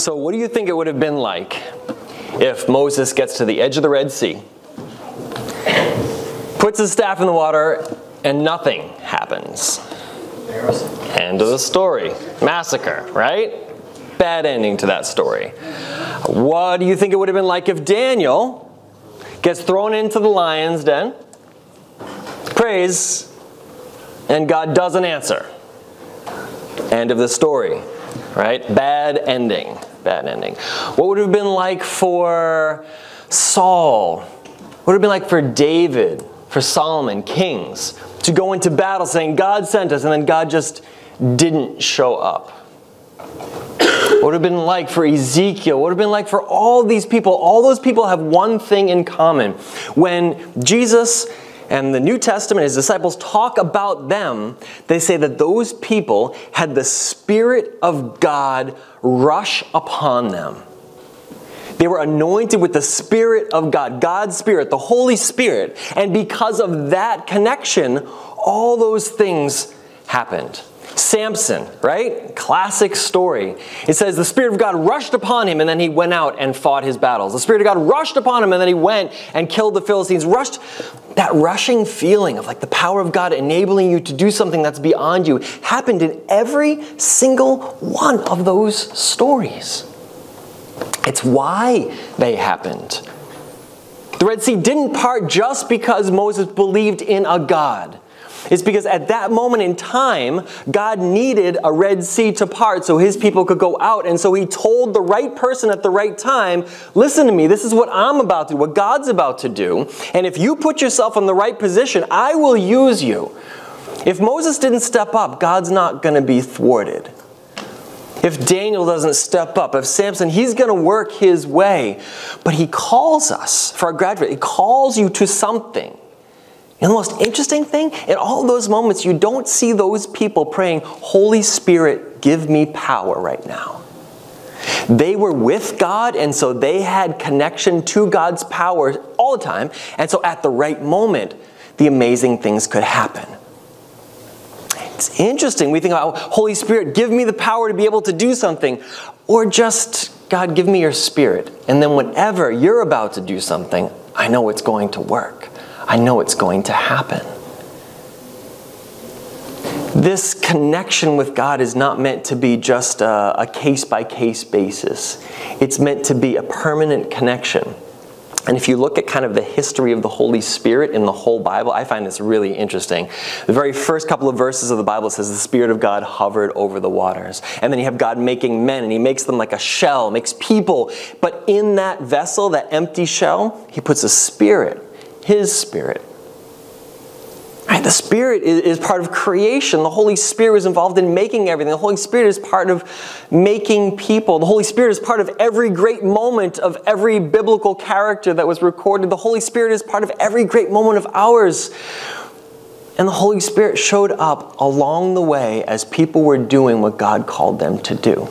So what do you think it would have been like if Moses gets to the edge of the Red Sea, puts his staff in the water, and nothing happens? End of the story. Massacre, right? Bad ending to that story. What do you think it would have been like if Daniel gets thrown into the lion's den, prays, and God doesn't answer? End of the story, right? Bad ending. Bad ending. What would it have been like for Saul? What would it have been like for David, for Solomon, kings, to go into battle saying, God sent us, and then God just didn't show up? What would it have been like for Ezekiel? What would it have been like for all these people? All those people have one thing in common. When Jesus and the New Testament, his disciples, talk about them, they say that those people had the Spirit of God rush upon them. They were anointed with the Spirit of God, God's Spirit, the Holy Spirit. And because of that connection, all those things happened. Samson, right? Classic story. It says the Spirit of God rushed upon him, and then he went out and fought his battles. The Spirit of God rushed upon him, and then he went and killed the Philistines. That rushing feeling of like the power of God enabling you to do something that's beyond you happened in every single one of those stories. It's why they happened. The Red Sea didn't part just because Moses believed in a God. It's because at that moment in time, God needed a Red Sea to part so his people could go out. And so he told the right person at the right time, listen to me, this is what I'm about to do, what God's about to do. And if you put yourself in the right position, I will use you. If Moses didn't step up, God's not going to be thwarted. If Daniel doesn't step up, if Samson, he's going to work his way. But he calls us, for our graduate, he calls you to something. And the most interesting thing, in all those moments, you don't see those people praying, Holy Spirit, give me power right now. They were with God, and so they had connection to God's power all the time. And so at the right moment, the amazing things could happen. It's interesting. We think about, Holy Spirit, give me the power to be able to do something. Or just, God, give me your Spirit. And then whenever you're about to do something, I know it's going to work. I know it's going to happen. This connection with God is not meant to be just a case-by-case basis. It's meant to be a permanent connection. And if you look at kind of the history of the Holy Spirit in the whole Bible, I find this really interesting. The very first couple of verses of the Bible says the Spirit of God hovered over the waters. And then you have God making men, and he makes them like a shell, makes people. But in that vessel, that empty shell, he puts a spirit. His Spirit. Right? The Spirit is part of creation. The Holy Spirit is involved in making everything. The Holy Spirit is part of making people. The Holy Spirit is part of every great moment of every biblical character that was recorded. The Holy Spirit is part of every great moment of ours. And the Holy Spirit showed up along the way as people were doing what God called them to do.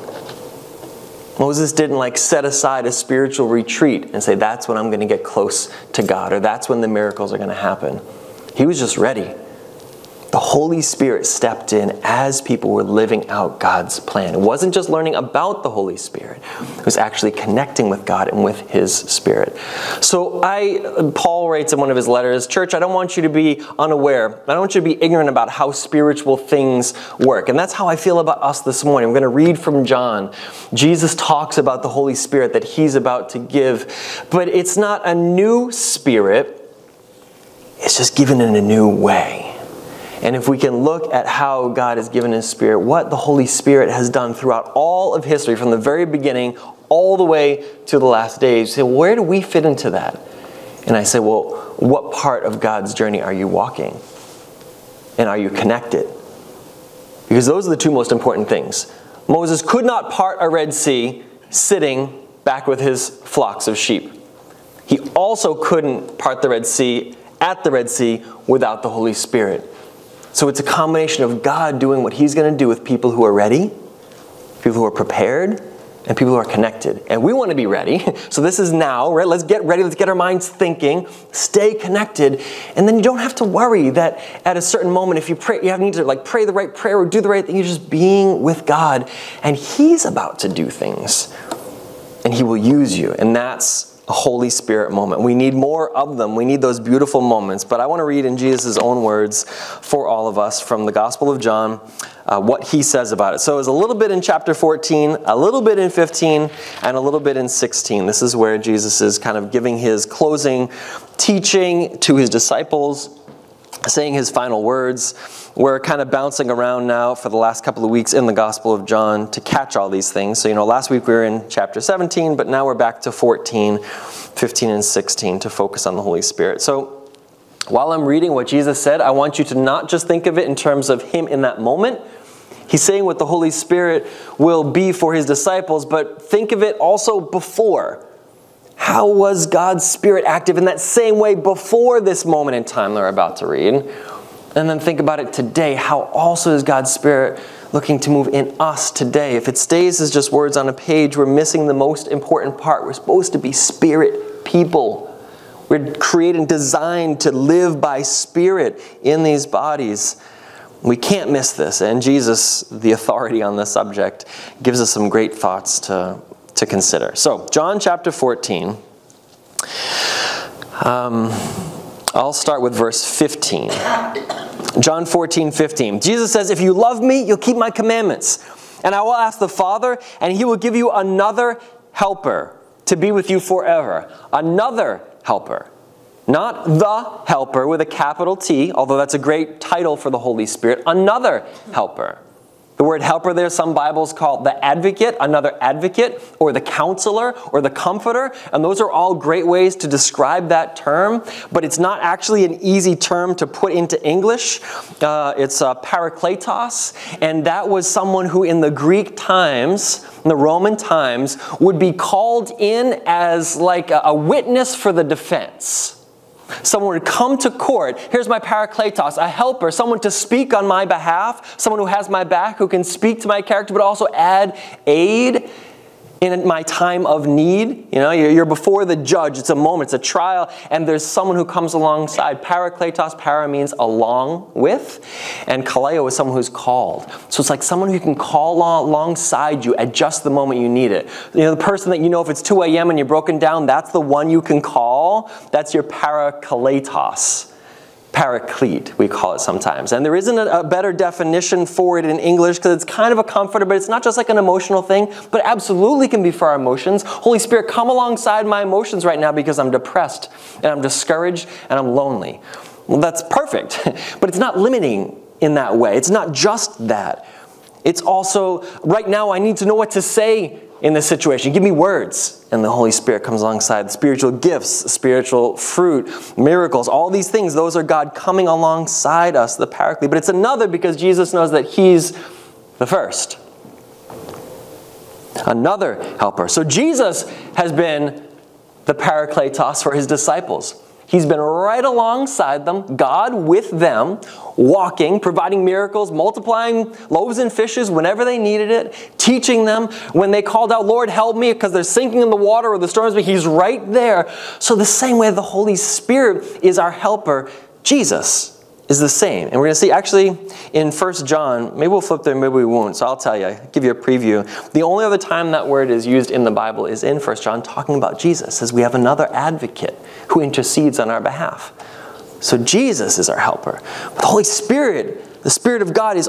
Moses didn't like set aside a spiritual retreat and say, that's when I'm going to get close to God, or that's when the miracles are going to happen. He was just ready. The Holy Spirit stepped in as people were living out God's plan. It wasn't just learning about the Holy Spirit. It was actually connecting with God and with his Spirit. So Paul writes in one of his letters, church, I don't want you to be unaware. I don't want you to be ignorant about how spiritual things work. And that's how I feel about us this morning. We're going to read from John. Jesus talks about the Holy Spirit that he's about to give. But it's not a new spirit. It's just given in a new way. And if we can look at how God has given his Spirit, what the Holy Spirit has done throughout all of history, from the very beginning all the way to the last days, say, where do we fit into that? And I say, well, what part of God's journey are you walking? And are you connected? Because those are the two most important things. Moses could not part a Red Sea sitting back with his flocks of sheep. He also couldn't part the Red Sea at the Red Sea without the Holy Spirit. So it's a combination of God doing what he's going to do with people who are ready, people who are prepared, and people who are connected. And we want to be ready. So this is now, right? Let's get ready. Let's get our minds thinking. Stay connected. And then you don't have to worry that at a certain moment, if you pray, you need to like pray the right prayer or do the right thing. You're just being with God. And he's about to do things. and He will use you. And that's a Holy Spirit moment. We need more of them. We need those beautiful moments. But I want to read in Jesus' own words for all of us from the Gospel of John what He says about it. So it's a little bit in chapter 14, a little bit in 15, and a little bit in 16. This is where Jesus is kind of giving His closing teaching to His disciples, saying His final words. We're kind of bouncing around now for the last couple of weeks in the Gospel of John to catch all these things. So, you know, last week we were in chapter 17, but now we're back to 14, 15, and 16 to focus on the Holy Spirit. So, while I'm reading what Jesus said, I want you to not just think of it in terms of Him in that moment. He's saying what the Holy Spirit will be for His disciples, but think of it also before. How was God's Spirit active in that same way before this moment in time they're about to read? And then think about it today. How also is God's Spirit looking to move in us today? If it stays as just words on a page, we're missing the most important part. We're supposed to be Spirit people. We're created and designed to live by Spirit in these bodies. We can't miss this. And Jesus, the authority on this subject, gives us some great thoughts to consider. So, John chapter 14, I'll start with verse 15. John 14, 15. Jesus says, "If you love me, you'll keep my commandments. And I will ask the Father, and he will give you another helper to be with you forever." Another helper. Not the helper with a capital T, although that's a great title for the Holy Spirit. Another helper. The word helper there, some Bibles call the advocate, another advocate, or the counselor, or the comforter. And those are all great ways to describe that term, but it's not actually an easy term to put into English. It's parakletos, and that was someone who in the Greek times, in the Roman times, would be called in as like a witness for the defense. Someone would come to court. Here's my parakletos, a helper, someone to speak on my behalf, someone who has my back, who can speak to my character, but also aid in my time of need. You know, you're before the judge. It's a moment. It's a trial. And there's someone who comes alongside. Parakletos, para means along with. And kaleo is someone who's called. So it's like someone who can call alongside you at just the moment you need it. You know, the person that you know if it's 2 a.m. and you're broken down, that's the one you can call. That's your parakletos. Paraclete, we call it sometimes. And there isn't a better definition for it in English because it's kind of a comforter, but it's not just like an emotional thing, but absolutely can be for our emotions. Holy Spirit, come alongside my emotions right now because I'm depressed and I'm discouraged and I'm lonely. Well, that's perfect, but it's not limiting in that way. It's not just that. It's also, right now I need to know what to say in this situation. Give me words. And the Holy Spirit comes alongside. The spiritual gifts, spiritual fruit, miracles, all these things, those are God coming alongside us, the paraclete. But it's another because Jesus knows that He's the first. Another helper. So Jesus has been the parakletos for His disciples. He's been right alongside them, God with them, walking, providing miracles, multiplying loaves and fishes whenever they needed it, teaching them. When they called out, "Lord, help me," because they're sinking in the water or the storms, but He's right there. So the same way the Holy Spirit is our helper, Jesus is the same. And we're going to see actually in 1 John, maybe we'll flip there, maybe we won't, so I'll tell you, I'll give you a preview. The only other time that word is used in the Bible is in 1 John, talking about Jesus, as we have another advocate who intercedes on our behalf. So Jesus is our helper. But the Holy Spirit, the Spirit of God, is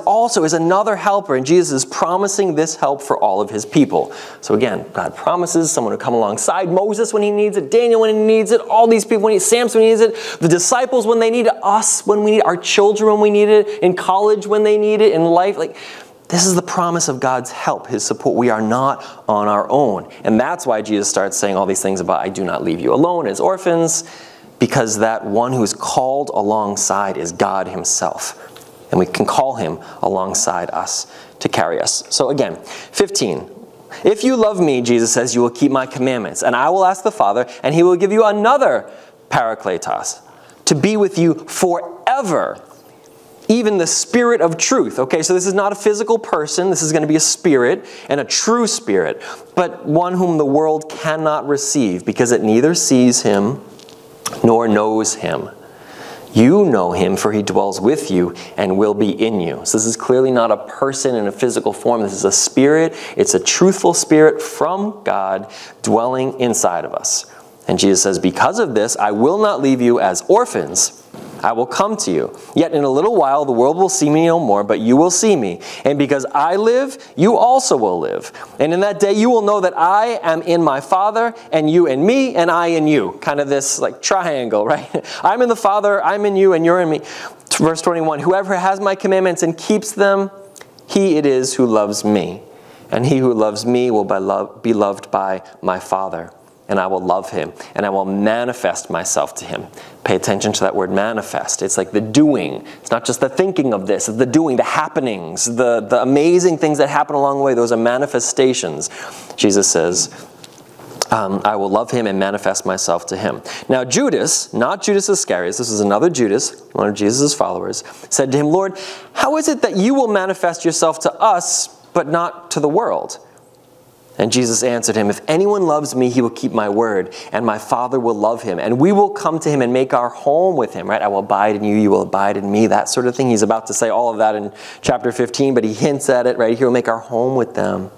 another helper, and Jesus is promising this help for all of His people. So again, God promises someone to come alongside Moses when he needs it, Daniel when he needs it, all these people when he needs it, Samson when he needs it, the disciples when they need it, us when we need it, our children when we need it, in college when they need it, in life. Like, this is the promise of God's help, His support. We are not on our own. And that's why Jesus starts saying all these things about, "I do not leave you alone as orphans," because that one who is called alongside is God Himself. And we can call Him alongside us to carry us. So again, 15. "If you love me," Jesus says, "you will keep my commandments. And I will ask the Father, and he will give you another parakletos to be with you forever. Even the Spirit of truth." Okay, so this is not a physical person. This is going to be a spirit, and a true spirit, but one whom the world cannot receive because it neither sees him nor knows him. You know him, for he dwells with you and will be in you. So this is clearly not a person in a physical form. This is a spirit. It's a truthful spirit from God dwelling inside of us. And Jesus says, because of this, I will not leave you as orphans. I will come to you. Yet in a little while the world will see me no more, but you will see me. And because I live, you also will live. And in that day you will know that I am in my Father, and you in me, and I in you. Kind of this like triangle, right? I'm in the Father, I'm in you, and you're in me. Verse 21, whoever has my commandments and keeps them, he it is who loves me. And he who loves me will be loved by my Father. And I will love him, and I will manifest myself to him. Pay attention to that word manifest. It's like the doing. It's not just the thinking of this. It's the doing, the happenings, the amazing things that happen along the way. Those are manifestations. Jesus says, I will love him and manifest myself to him. Now Judas, not Judas Iscariot, this is another Judas, one of Jesus' followers, said to him, Lord, how is it that you will manifest yourself to us, but not to the world? And Jesus answered him, if anyone loves me, he will keep my word, and my Father will love him, and we will come to him and make our home with him, right? I will abide in you, you will abide in me, that sort of thing. He's about to say all of that in chapter 15, but he hints at it, right? He will make our home with them.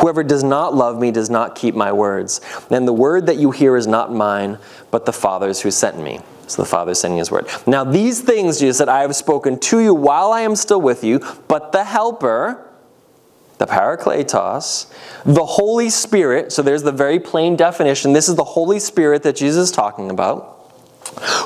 Whoever does not love me does not keep my words. And the word that you hear is not mine, but the Father's who sent me. So the Father is sending his word. Now these things, Jesus said, I have spoken to you while I am still with you, but the Helper, the Parakletos, the Holy Spirit, so there's the very plain definition. This is the Holy Spirit that Jesus is talking about,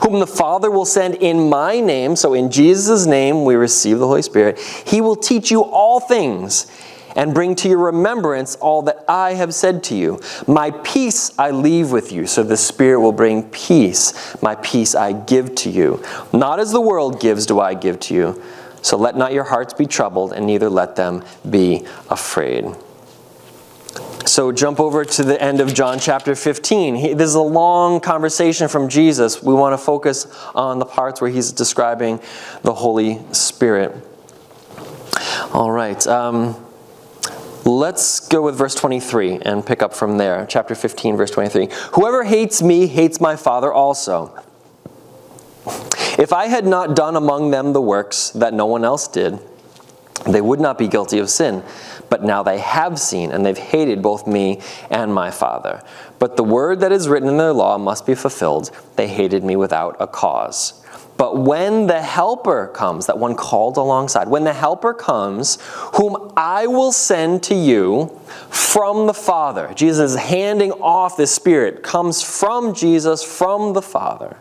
whom the Father will send in my name. So in Jesus' name we receive the Holy Spirit. He will teach you all things and bring to your remembrance all that I have said to you. My peace I leave with you. So the Spirit will bring peace. My peace I give to you. Not as the world gives do I give to you. So let not your hearts be troubled, and neither let them be afraid. So jump over to the end of John chapter 15. This is a long conversation from Jesus. We want to focus on the parts where he's describing the Holy Spirit. All right. Let's go with verse 23 and pick up from there. Chapter 15, verse 23. Whoever hates me hates my Father also. If I had not done among them the works that no one else did, they would not be guilty of sin. But now they have seen, and they've hated both me and my Father. But the word that is written in their law must be fulfilled. They hated me without a cause. But when the Helper comes, that one called alongside, when the Helper comes, whom I will send to you from the Father. Jesus is handing off the Spirit. Comes from Jesus, from the Father.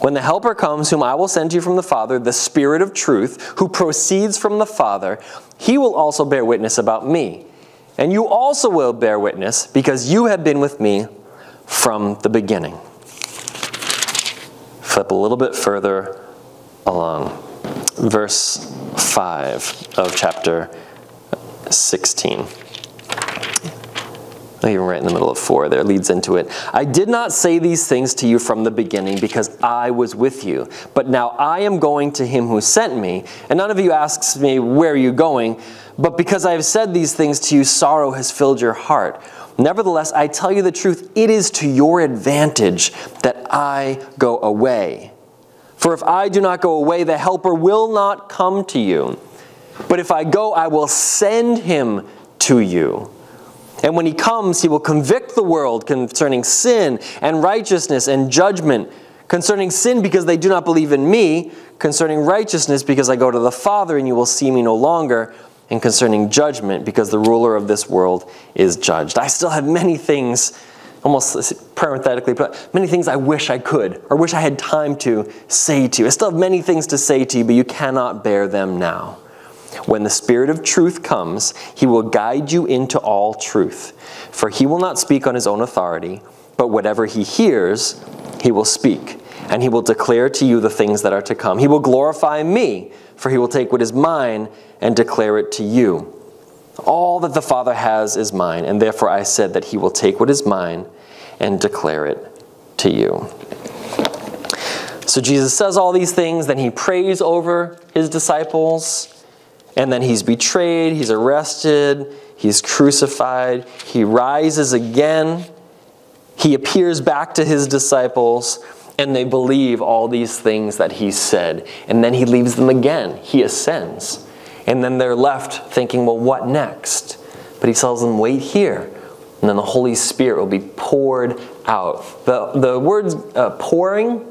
When the Helper comes, whom I will send to you from the Father, the Spirit of truth, who proceeds from the Father, he will also bear witness about me. And you also will bear witness, because you have been with me from the beginning. Flip a little bit further along. Verse 5 of chapter 16. Even right in the middle of 4 there, leads into it. I did not say these things to you from the beginning because I was with you, but now I am going to him who sent me, and none of you asks me, where are you going? But because I have said these things to you, sorrow has filled your heart. Nevertheless, I tell you the truth, it is to your advantage that I go away. For if I do not go away, the Helper will not come to you. But if I go, I will send him to you. And when he comes, he will convict the world concerning sin and righteousness and judgment. Concerning sin, because they do not believe in me. Concerning righteousness, because I go to the Father and you will see me no longer. And concerning judgment, because the ruler of this world is judged. I still have many things, almost parenthetically, but many things I wish I could or wish I had time to say to you. I still have many things to say to you, but you cannot bear them now. When the Spirit of truth comes, he will guide you into all truth. For he will not speak on his own authority, but whatever he hears, he will speak. And he will declare to you the things that are to come. He will glorify me, for he will take what is mine and declare it to you. All that the Father has is mine, and therefore I said that he will take what is mine and declare it to you. So Jesus says all these things, then he prays over his disciples. And then he's betrayed, he's arrested, he's crucified, he rises again, he appears back to his disciples, And they believe all these things that he said. And then he leaves them again. He ascends. And then they're left thinking, well, what next? But he tells them, wait here. And then the Holy Spirit will be poured out. The words pouring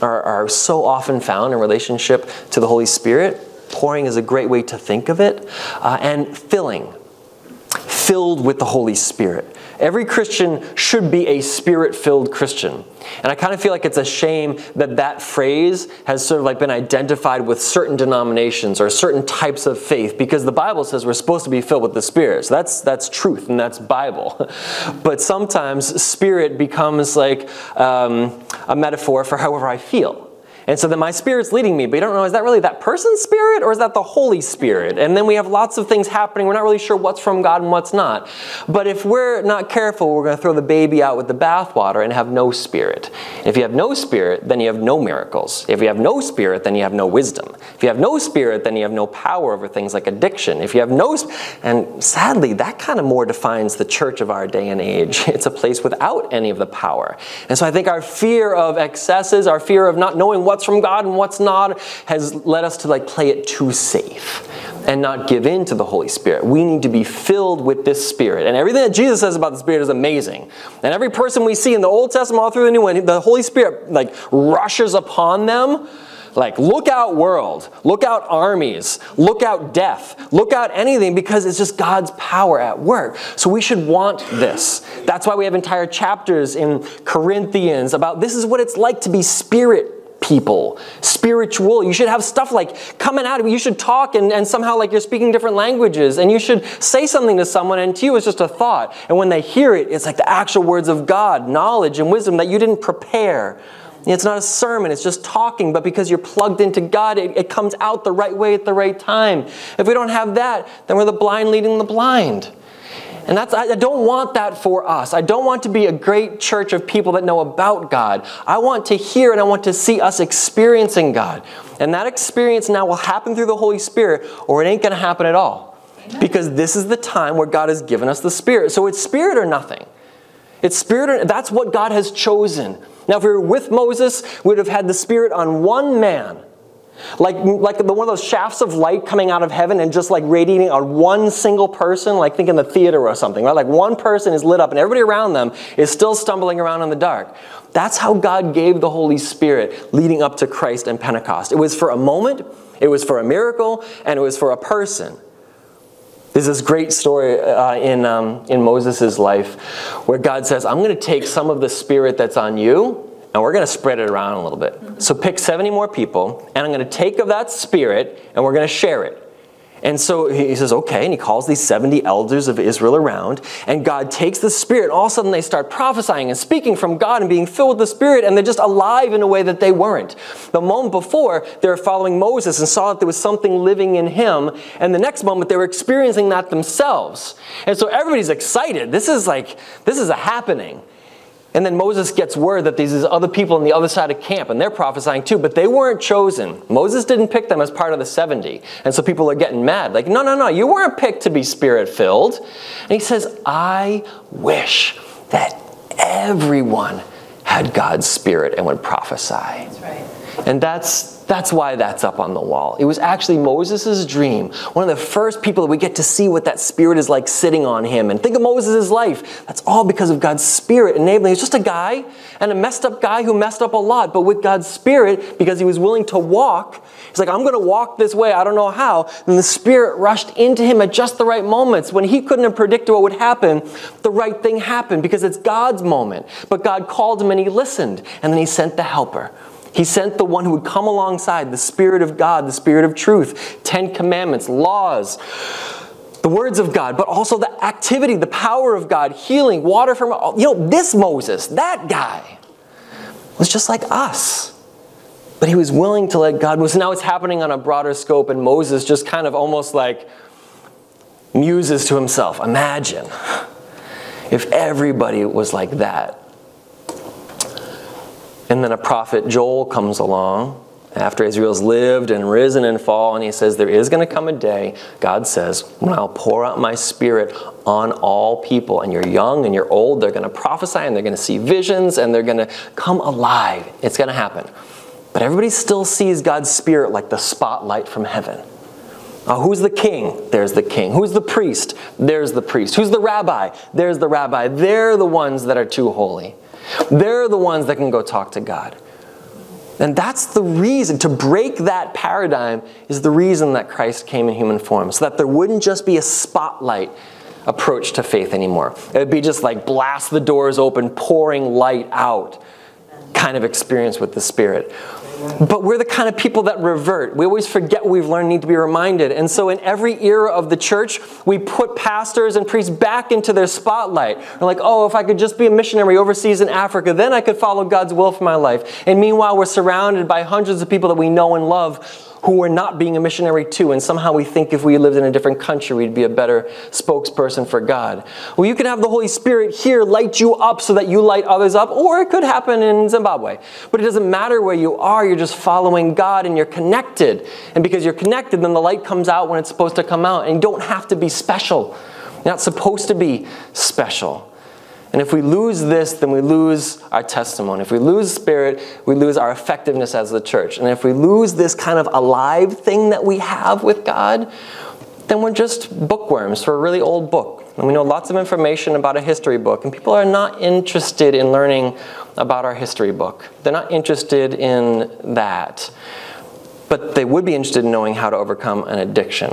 are so often found in relationship to the Holy Spirit. Pouring is a great way to think of it. And filling. Filled with the Holy Spirit. Every Christian should be a Spirit-filled Christian. And I kind of feel like it's a shame that that phrase has sort of like been identified with certain denominations or certain types of faith, because the Bible says we're supposed to be filled with the Spirit. So that's truth and that's Bible. But sometimes Spirit becomes like a metaphor for however I feel. And so then my Spirit's leading me, but you don't know, is that really that person's Spirit or is that the Holy Spirit? And then we have lots of things happening. We're not really sure what's from God and what's not. But if we're not careful, we're going to throw the baby out with the bathwater and have no Spirit. And if you have no Spirit, then you have no miracles. If you have no Spirit, then you have no wisdom. If you have no Spirit, then you have no power over things like addiction. If you have no... And sadly, that kind of more defines the church of our day and age. It's a place without any of the power. And so I think our fear of excesses, our fear of not knowing what from God and what's not has led us to like play it too safe and not give in to the Holy Spirit. We need to be filled with this Spirit. And everything that Jesus says about the Spirit is amazing. And every person we see in the Old Testament all through the New, and the Holy Spirit like rushes upon them. Like, look out world, look out armies, look out death, look out anything, because it's just God's power at work. So we should want this. That's why we have entire chapters in Corinthians about this is what it's like to be Spirit people, spiritual. You should have stuff like coming out of you. You should talk and somehow like you're speaking different languages, and you should say something to someone and to you it's just a thought. And when they hear it, it's like the actual words of God, knowledge and wisdom that you didn't prepare. It's not a sermon, it's just talking, but because you're plugged into God, it comes out the right way at the right time. If we don't have that, then we're the blind leading the blind. And I don't want that for us. I don't want to be a great church of people that know about God. I want to hear and I want to see us experiencing God. And that experience now will happen through the Holy Spirit, or it ain't going to happen at all. Because this is the time where God has given us the Spirit. So it's Spirit or nothing. It's Spirit or that's what God has chosen. Now if we were with Moses, we would have had the Spirit on one man. Like one of those shafts of light coming out of heaven and just like radiating on one single person, like think in the theater or something, right? Like one person is lit up and everybody around them is still stumbling around in the dark. That's how God gave the Holy Spirit leading up to Christ and Pentecost. It was for a moment, it was for a miracle, and it was for a person. There's this great story in Moses' life where God says, I'm going to take some of the Spirit that's on you, and we're going to spread it around a little bit. So pick 70 more people, and I'm going to take of that Spirit, and we're going to share it. And so he says, okay, and he calls these 70 elders of Israel around, and God takes the Spirit. All of a sudden, they start prophesying and speaking from God and being filled with the Spirit, and they're just alive in a way that they weren't. The moment before, they were following Moses and saw that there was something living in him, and the next moment, they were experiencing that themselves. And so everybody's excited. This is a happening. And then Moses gets word that there's these other people on the other side of camp, and they're prophesying too, but they weren't chosen. Moses didn't pick them as part of the 70. And so people are getting mad. Like, no, no, no, you weren't picked to be Spirit-filled. And he says, I wish that everyone had God's Spirit and would prophesy. That's right. And that's why that's up on the wall. It was actually Moses' dream. One of the first people that we get to see what that Spirit is like sitting on him. And think of Moses' life. That's all because of God's Spirit enabling. He's just a guy and a messed up guy who messed up a lot. But with God's Spirit, because he was willing to walk, he's like, I'm going to walk this way. I don't know how. And the Spirit rushed into him at just the right moments. When he couldn't have predicted what would happen, the right thing happened because it's God's moment. But God called him and he listened. And then he sent the helper. He sent the one who would come alongside, the Spirit of God, the Spirit of truth, 10 Commandments, laws, the words of God, but also the activity, the power of God, healing, water from, this Moses, that guy was just like us. But he was willing to let God move. So now it's happening on a broader scope, and Moses just kind of almost like muses to himself. Imagine if everybody was like that. And then a prophet, Joel, comes along, After Israel's lived and risen and fallen, he says, there is going to come a day, God says, when I'll pour out my spirit on all people. And you're young and you're old. They're going to prophesy and they're going to see visions and they're going to come alive. It's going to happen. But everybody still sees God's spirit like the spotlight from heaven. Who's the king? There's the king. Who's the priest? There's the priest. Who's the rabbi? There's the rabbi. They're the ones that are too holy. They're the ones that can go talk to God. And that's the reason, to break that paradigm is the reason that Christ came in human form, so that there wouldn't just be a spotlight approach to faith anymore. It would be just like blast the doors open, pouring light out kind of experience with the Spirit. But we're the kind of people that revert. We always forget what we've learned, need to be reminded. And so in every era of the church, we put pastors and priests back into their spotlight. We're like, oh, if I could just be a missionary overseas in Africa, then I could follow God's will for my life. And meanwhile, we're surrounded by hundreds of people that we know and love who we're not being a missionary to, and somehow we think if we lived in a different country, we'd be a better spokesperson for God. Well, you can have the Holy Spirit here light you up so that you light others up, or it could happen in Zimbabwe. But it doesn't matter where you are, you're just following God and you're connected. And because you're connected, then the light comes out when it's supposed to come out, and you don't have to be special. You're not supposed to be special. And if we lose this, then we lose our testimony. If we lose spirit, we lose our effectiveness as the church. And if we lose this kind of alive thing that we have with God, then we're just bookworms for a really old book. And we know lots of information about a history book. And people are not interested in learning about our history book. They're not interested in that. But they would be interested in knowing how to overcome an addiction.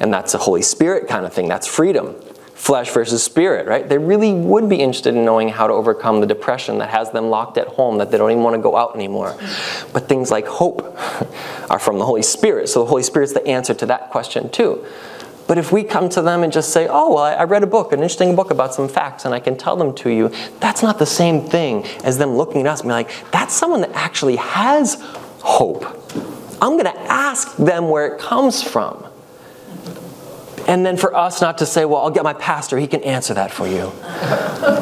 And that's a Holy Spirit kind of thing. That's freedom. Flesh versus spirit, right? They really would be interested in knowing how to overcome the depression that has them locked at home, that they don't even want to go out anymore. But things like hope are from the Holy Spirit. So the Holy Spirit's the answer to that question too. But if we come to them and just say, oh, well, I read a book, an interesting book about some facts, and I can tell them to you, that's not the same thing as them looking at us and being like, that's someone that actually has hope. I'm going to ask them where it comes from. And then for us not to say, well, I'll get my pastor, he can answer that for you.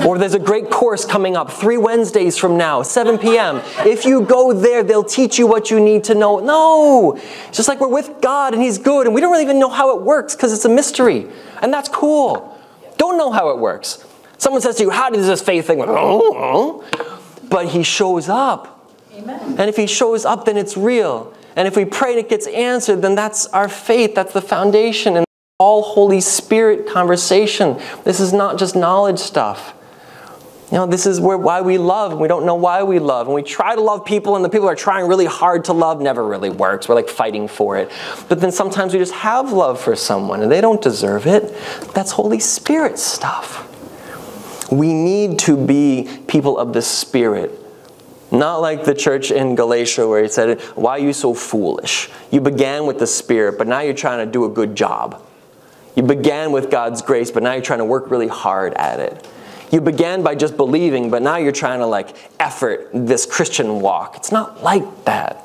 Or there's a great course coming up 3 Wednesdays from now, 7 p.m. If you go there, they'll teach you what you need to know. No! It's just like we're with God and he's good and we don't really even know how it works because it's a mystery. And that's cool. Don't know how it works. Someone says to you, how does this faith thing work? But he shows up. Amen. And if he shows up, then it's real. And if we pray and it gets answered, then that's our faith. That's the foundation. And all Holy Spirit conversation. This is not just knowledge stuff. You know, this is why we love, and we don't know why we love. And we try to love people, and the people who are trying really hard to love never really works. We're like fighting for it. But then sometimes we just have love for someone, and they don't deserve it. That's Holy Spirit stuff. We need to be people of the Spirit. Not like the church in Galatia where he said, why are you so foolish? You began with the Spirit, but now you're trying to do a good job. You began with God's grace, but now you're trying to work really hard at it. You began by just believing, but now you're trying to like effort this Christian walk. It's not like that.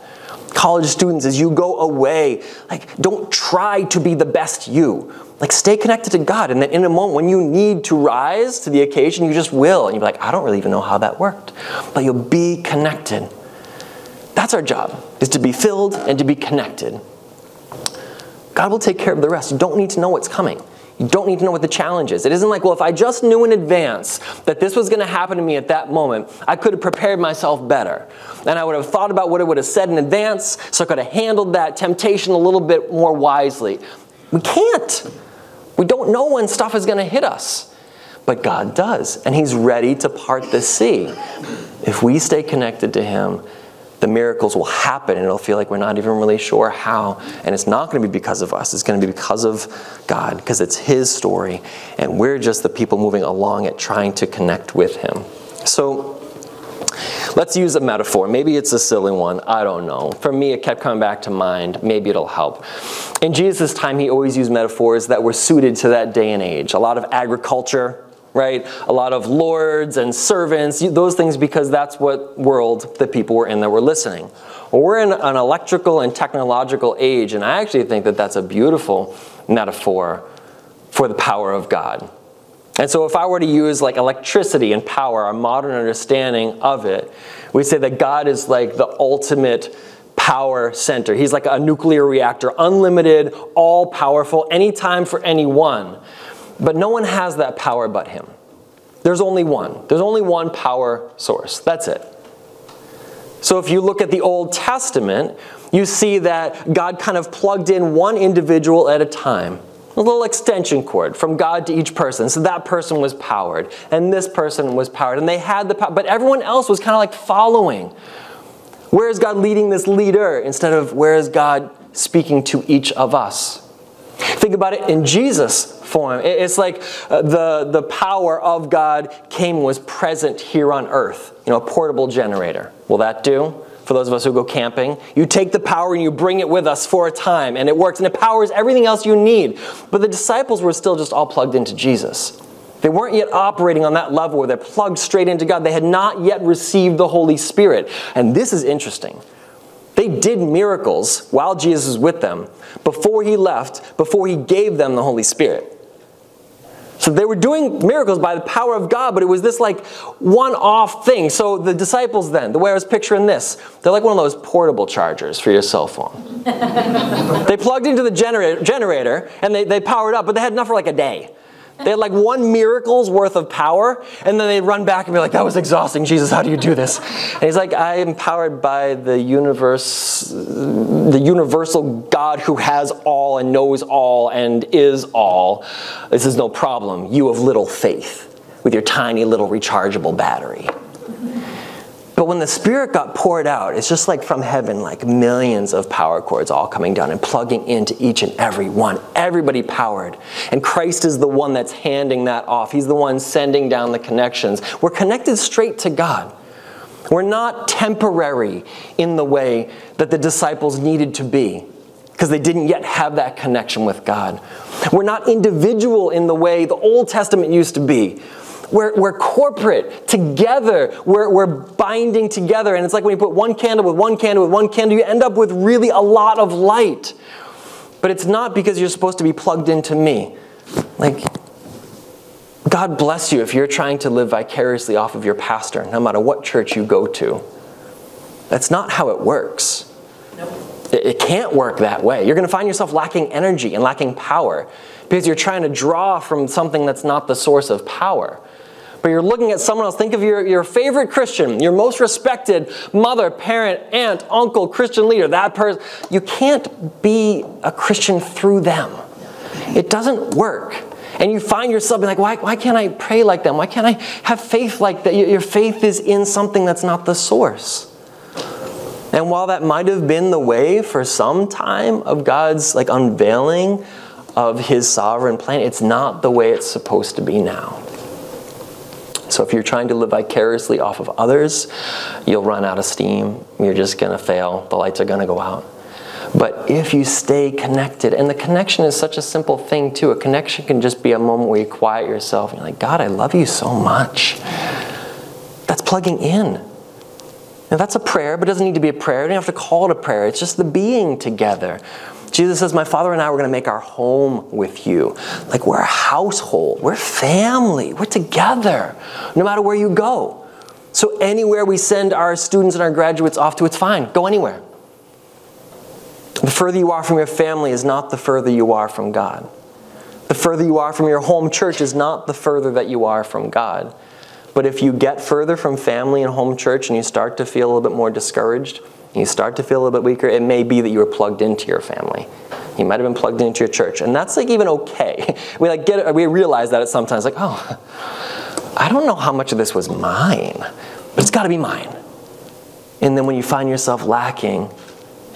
College students, as you go away, like don't try to be the best you. Like stay connected to God, and then in a moment when you need to rise to the occasion, you just will. And you'll be like, I don't really even know how that worked. But you'll be connected. That's our job, is to be filled and to be connected. God will take care of the rest. You don't need to know what's coming. You don't need to know what the challenge is. It isn't like, well, if I just knew in advance that this was going to happen to me at that moment, I could have prepared myself better. And I would have thought about what I would have said in advance, so I could have handled that temptation a little bit more wisely. We can't. We don't know when stuff is going to hit us. But God does, and he's ready to part the sea. If we stay connected to him, the miracles will happen, and it'll feel like we're not even really sure how. And it's not going to be because of us. It's going to be because of God, because it's his story. And we're just the people moving along it, trying to connect with him. So let's use a metaphor. Maybe it's a silly one. I don't know. For me, it kept coming back to mind. Maybe it'll help. In Jesus' time, he always used metaphors that were suited to that day and age. A lot of agriculture, right? A lot of lords and servants, those things, because that's what world the people were in that were listening. Well, we're in an electrical and technological age, and I actually think that that's a beautiful metaphor for the power of God. And so if I were to use like electricity and power, our modern understanding of it, we say that God is like the ultimate power center. He's like a nuclear reactor, unlimited, all-powerful, anytime for anyone. But no one has that power but him. There's only one. There's only one power source. That's it. So if you look at the Old Testament, you see that God kind of plugged in one individual at a time. A little extension cord from God to each person. So that person was powered, and this person was powered, and they had the power, but everyone else was kind of like following. Where is God leading this leader instead of where is God speaking to each of us? Think about it in Jesus' form. It's like the power of God came and was present here on earth. You know, a portable generator. Will that do? For those of us who go camping, you take the power and you bring it with us for a time, and it works, and it powers everything else you need. But the disciples were still just all plugged into Jesus. They weren't yet operating on that level where they're plugged straight into God. They had not yet received the Holy Spirit. And this is interesting. They did miracles while Jesus was with them, before he left, before he gave them the Holy Spirit. So they were doing miracles by the power of God, but it was this like one-off thing. So the disciples then, the way I was picturing this, they're like one of those portable chargers for your cell phone. They plugged into the generator and they powered up, but they had enough for like a day. They had like one miracle's worth of power, and then they'd run back and be like, that was exhausting, Jesus, how do you do this? And he's like, I am powered by the universe, the universal God who has all and knows all and is all. This is no problem, you of little faith, with your tiny little rechargeable battery. But when the Spirit got poured out, it's just like from heaven, like millions of power cords all coming down and plugging into each and every one. Everybody powered. And Christ is the one that's handing that off. He's the one sending down the connections. We're connected straight to God. We're not temporary in the way that the disciples needed to be, because they didn't yet have that connection with God. We're not individual in the way the Old Testament used to be. We're corporate, together, we're binding together. And it's like when you put one candle with one candle with one candle, you end up with really a lot of light. But it's not because you're supposed to be plugged into me. Like, God bless you if you're trying to live vicariously off of your pastor, no matter what church you go to. That's not how it works. Nope. It can't work that way. You're going to find yourself lacking energy and lacking power because you're trying to draw from something that's not the source of power. But you're looking at someone else. Think of your favorite Christian, your most respected mother, parent, aunt, uncle, Christian leader, that person. You can't be a Christian through them. It doesn't work. And you find yourself being like, why can't I pray like them? Why can't I have faith like that? Your faith is in something that's not the source. And while that might have been the way for some time of God's like unveiling of his sovereign plan, it's not the way it's supposed to be now. So if you're trying to live vicariously off of others, you'll run out of steam. You're just going to fail. The lights are going to go out. But if you stay connected, and the connection is such a simple thing too. A connection can just be a moment where you quiet yourself and you're like, God, I love you so much. That's plugging in. Now that's a prayer, but it doesn't need to be a prayer. You don't have to call it a prayer. It's just the being together. Jesus says, my Father and I, we're going to make our home with you. Like we're a household. We're family. We're together, no matter where you go. So anywhere we send our students and our graduates off to, it's fine. Go anywhere. The further you are from your family is not the further you are from God. The further you are from your home church is not the further that you are from God. But if you get further from family and home church and you start to feel a little bit more discouraged, and you start to feel a little bit weaker, it may be that you were plugged into your family. You might have been plugged into your church. And that's like even okay. We realize that sometimes. Like, oh, I don't know how much of this was mine, but it's got to be mine. And then when you find yourself lacking,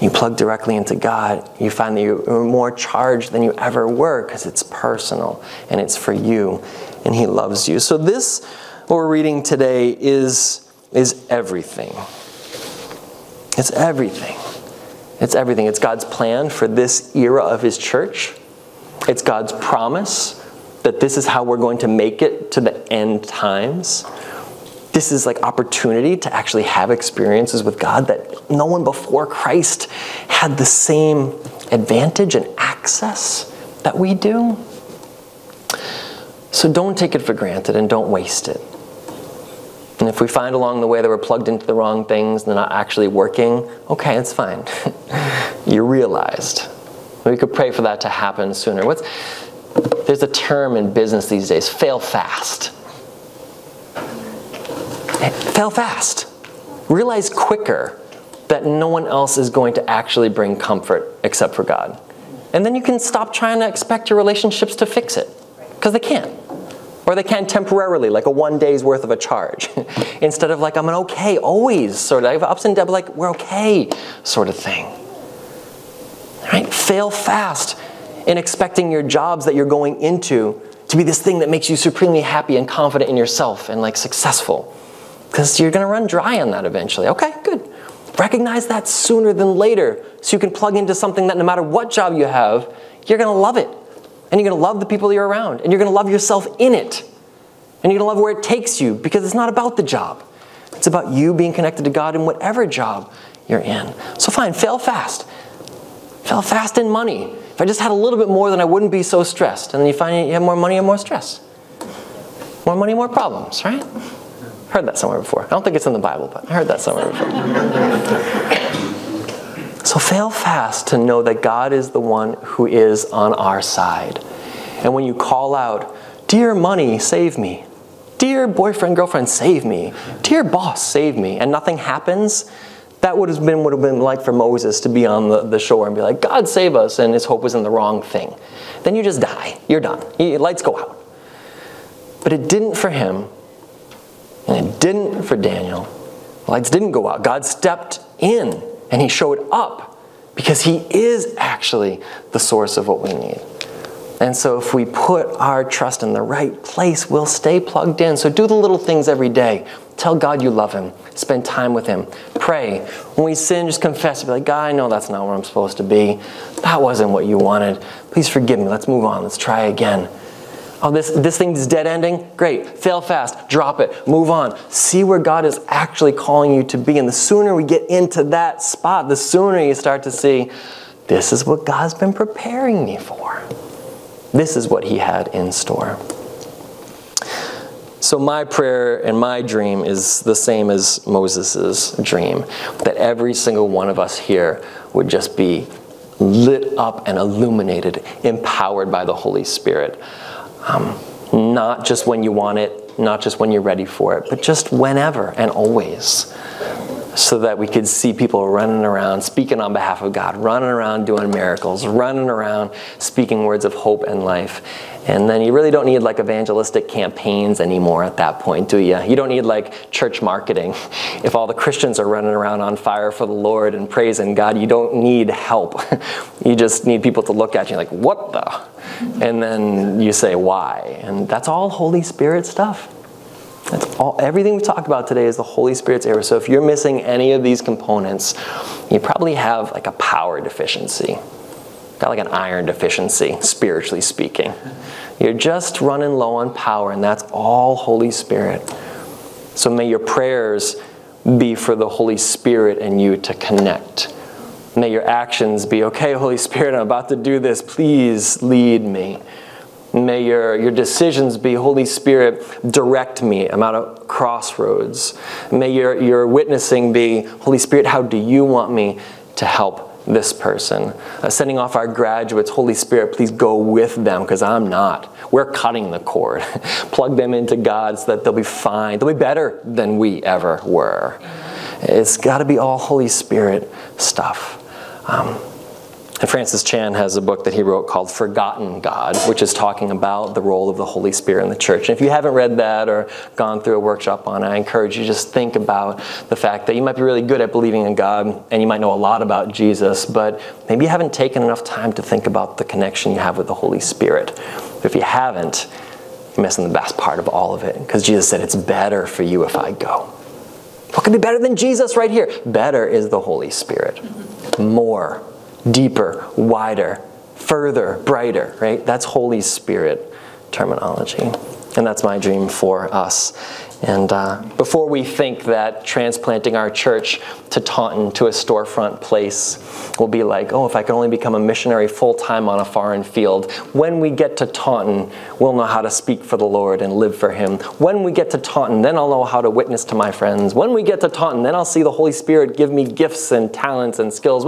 you plug directly into God, you find that you're more charged than you ever were because it's personal and it's for you and he loves you. So this... what we're reading today is everything. It's everything. It's everything. It's God's plan for this era of his church. It's God's promise that this is how we're going to make it to the end times. This is like opportunity to actually have experiences with God that no one before Christ had the same advantage and access that we do. So don't take it for granted and don't waste it. And And if we find along the way that we're plugged into the wrong things and they're not actually working, okay, it's fine. You realized. We could pray for that to happen sooner. There's a term in business these days, fail fast. Fail fast. Realize quicker that no one else is going to actually bring comfort except for God. And then you can stop trying to expect your relationships to fix it, because they can't. Or they can temporarily, like a one day's worth of a charge. Instead of like, I'm an okay always, sort of. I have ups and downs, like, we're okay, sort of thing. Right? Fail fast in expecting your jobs that you're going into to be this thing that makes you supremely happy and confident in yourself and like successful. Because you're going to run dry on that eventually. Okay, good. Recognize that sooner than later so you can plug into something that no matter what job you have, you're going to love it. And you're going to love the people you're around. And you're going to love yourself in it. And you're going to love where it takes you, because it's not about the job. It's about you being connected to God in whatever job you're in. So fine, fail fast. Fail fast in money. If I just had a little bit more, then I wouldn't be so stressed. And then you find you have more money and more stress. More money, more problems, right? Heard that somewhere before. I don't think it's in the Bible, but I heard that somewhere before. So fail fast to know that God is the one who is on our side. And when you call out, dear money, save me. Dear boyfriend, girlfriend, save me. Dear boss, save me. And nothing happens. That would have been like for Moses to be on the shore and be like, God save us, and his hope was in the wrong thing. Then you just die. You're done. Your lights go out. But it didn't for him, and it didn't for Daniel. The lights didn't go out. God stepped in. And he showed up, because he is actually the source of what we need. And so if we put our trust in the right place, we'll stay plugged in. So do the little things every day. Tell God you love him. Spend time with him. Pray. When we sin, just confess. Be like, God, I know that's not where I'm supposed to be. That wasn't what you wanted. Please forgive me. Let's move on. Let's try again. Oh, this thing is dead ending? Great. Fail fast. Drop it. Move on. See where God is actually calling you to be. And the sooner we get into that spot, the sooner you start to see, this is what God's been preparing me for. This is what he had in store. So my prayer and my dream is the same as Moses' dream, that every single one of us here would just be lit up and illuminated, empowered by the Holy Spirit. Not just when you want it, not just when you're ready for it, but just whenever and always, so that we could see people running around, speaking on behalf of God, running around doing miracles, running around speaking words of hope and life. And then you really don't need like evangelistic campaigns anymore at that point, do you? You don't need like church marketing. If all the Christians are running around on fire for the Lord and praising God, you don't need help. You just need people to look at you like, what the? And then you say, why? And that's all Holy Spirit stuff. That's all. Everything we talked about today is the Holy Spirit's area. So if you're missing any of these components, you probably have like a power deficiency. Got like an iron deficiency, spiritually speaking. You're just running low on power, and that's all Holy Spirit. So may your prayers be for the Holy Spirit and you to connect. May your actions be, okay, Holy Spirit, I'm about to do this. Please lead me. May your decisions be, Holy Spirit, direct me. I'm at a crossroads. May your witnessing be, Holy Spirit, how do you want me to help this person? Sending off our graduates, Holy Spirit, please go with them, because I'm not. We're cutting the cord. Plug them into God so that they'll be fine. They'll be better than we ever were. It's got to be all Holy Spirit stuff. And Francis Chan has a book that he wrote called Forgotten God, which is talking about the role of the Holy Spirit in the church. And if you haven't read that or gone through a workshop on it, I encourage you to just think about the fact that you might be really good at believing in God and you might know a lot about Jesus, but maybe you haven't taken enough time to think about the connection you have with the Holy Spirit. But if you haven't, you're missing the best part of all of it, because Jesus said, it's better for you if I go. What could be better than Jesus right here? Better is the Holy Spirit. More. Deeper, wider, further, brighter, right? That's Holy Spirit terminology. And that's my dream for us. And before we think that transplanting our church to Taunton, to a storefront place, will be like, oh, if I could only become a missionary full-time on a foreign field. When we get to Taunton, we'll know how to speak for the Lord and live for Him. When we get to Taunton, then I'll know how to witness to my friends. When we get to Taunton, then I'll see the Holy Spirit give me gifts and talents and skills.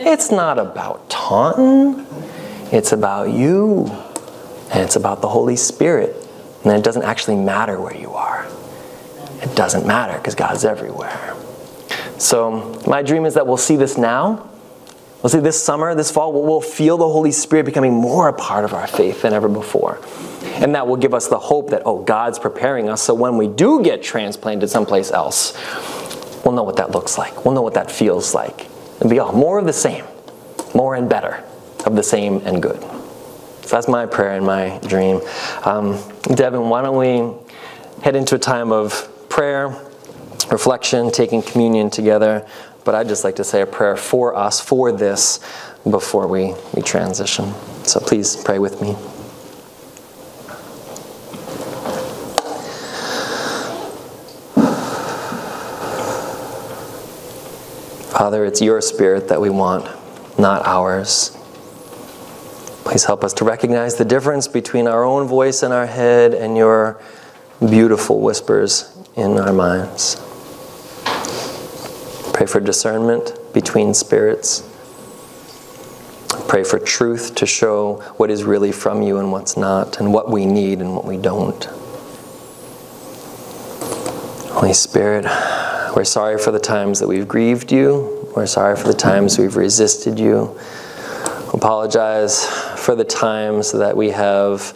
It's not about Taunton. It's about you. And it's about the Holy Spirit. And it doesn't actually matter where you are. It doesn't matter because God's everywhere. So my dream is that we'll see this now. We'll see this summer, this fall, we'll feel the Holy Spirit becoming more a part of our faith than ever before. And that will give us the hope that, oh, God's preparing us so when we do get transplanted someplace else, we'll know what that looks like. We'll know what that feels like. It'll be all more of the same, more and better, of the same and good. So that's my prayer and my dream. Devin, why don't we head into a time of prayer, reflection, taking communion together. But I'd just like to say a prayer for us, for this, before we transition. So please pray with me. Father, it's your Spirit that we want, not ours. Please help us to recognize the difference between our own voice in our head and your beautiful whispers in our minds. Pray for discernment between spirits. Pray for truth to show what is really from you and what's not, and what we need and what we don't. Holy Spirit, we're sorry for the times that we've grieved you. We're sorry for the times we've resisted you. We apologize for the times that we have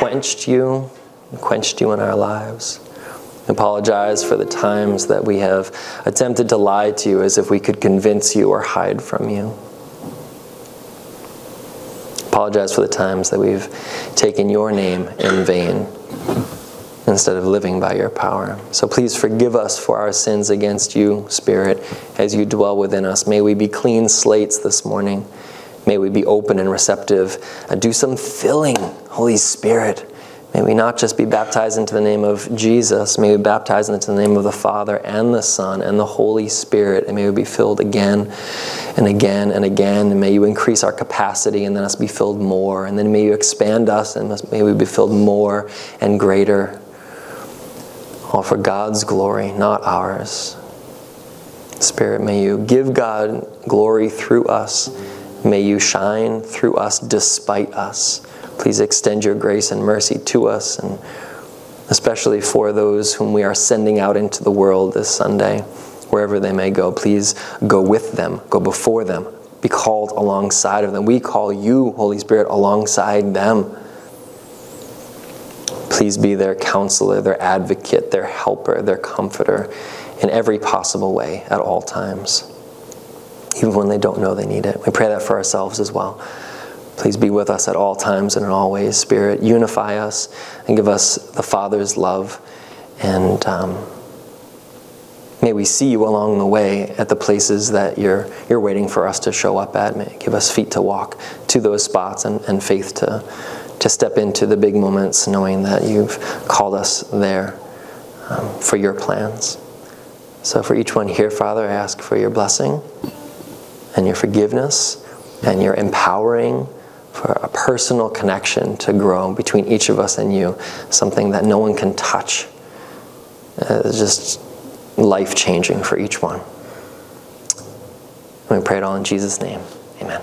quenched you in our lives. We apologize for the times that we have attempted to lie to you as if we could convince you or hide from you. We apologize for the times that we've taken your name in vain instead of living by your power. So please forgive us for our sins against you, Spirit, as you dwell within us. May we be clean slates this morning. May we be open and receptive. Do some filling, Holy Spirit. May we not just be baptized into the name of Jesus. May we be baptized into the name of the Father and the Son and the Holy Spirit. And may we be filled again and again and again. And may you increase our capacity and then us be filled more. And then may you expand us and may we be filled more and greater. All for God's glory, not ours. Spirit, may you give God glory through us. May you shine through us despite us. Please extend your grace and mercy to us, and especially for those whom we are sending out into the world this Sunday, wherever they may go. Please go with them, go before them, be called alongside of them. We call you, Holy Spirit, alongside them. Please be their counselor, their advocate, their helper, their comforter in every possible way at all times. Even when they don't know they need it. We pray that for ourselves as well. Please be with us at all times and in all ways, Spirit. Unify us and give us the Father's love. And may we see you along the way at the places that you're waiting for us to show up at. May give us feet to walk to those spots and faith to step into the big moments, knowing that you've called us there for your plans. So for each one here, Father, I ask for your blessing and your forgiveness and your empowering for a personal connection to grow between each of us and you, something that no one can touch. It's just life-changing for each one. And we pray it all in Jesus' name. Amen.